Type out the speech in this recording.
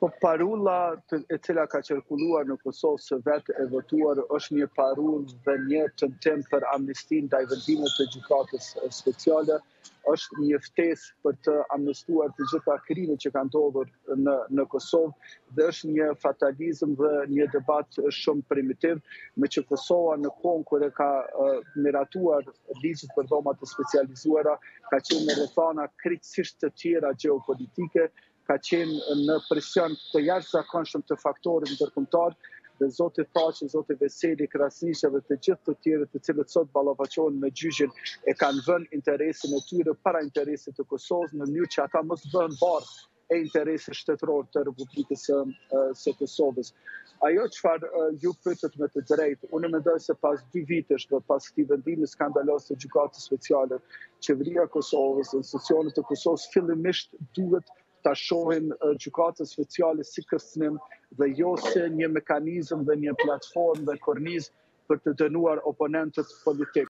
Po parula e cila ka cirkuluar në Kosovë së vetë e votuar është një parulë dhe një tentim për amnistin ndaj vendimit të gjykatës speciale, është një ftesë për të amnistuar të gjitha krimet që kanë ndodhur në Kosovë dhe është një fatalizëm dhe një debat shumë primitiv, me që Kosova në kohën kur e ka miratuar ligjit për dhomat të specializuara, ka qenë në rrethana krejtësisht të tjera gjeopolitike, ka qenë në presion të jashtëzakonshëm të faktorëve ndërkombëtar dhe Zoti Paqi, Zoti Veseli, Krasniqi dhe të gjithë të tjerë të cilët sot ballafaqohen me gjyqin e kanë vënë interesin e tyre para interesit të Kosovës në mënyrë që ata mos bëhen barë e interesit shtetëror të Republikës së Kosovës. Ajo çfarë ju pyetët me të drejtë, unë mendoj se pas 2 vitesh dhe pas këtij vendimi skandalos të gjykatës speciale, qeveria e Kosovës, institucionet e Kosovës fillimisht duhet ta shohin gjykatën speciale si kërcënim dhe jo se një mekanizëm dhe një platformë dhe kornizë për të dënuar oponentët politik.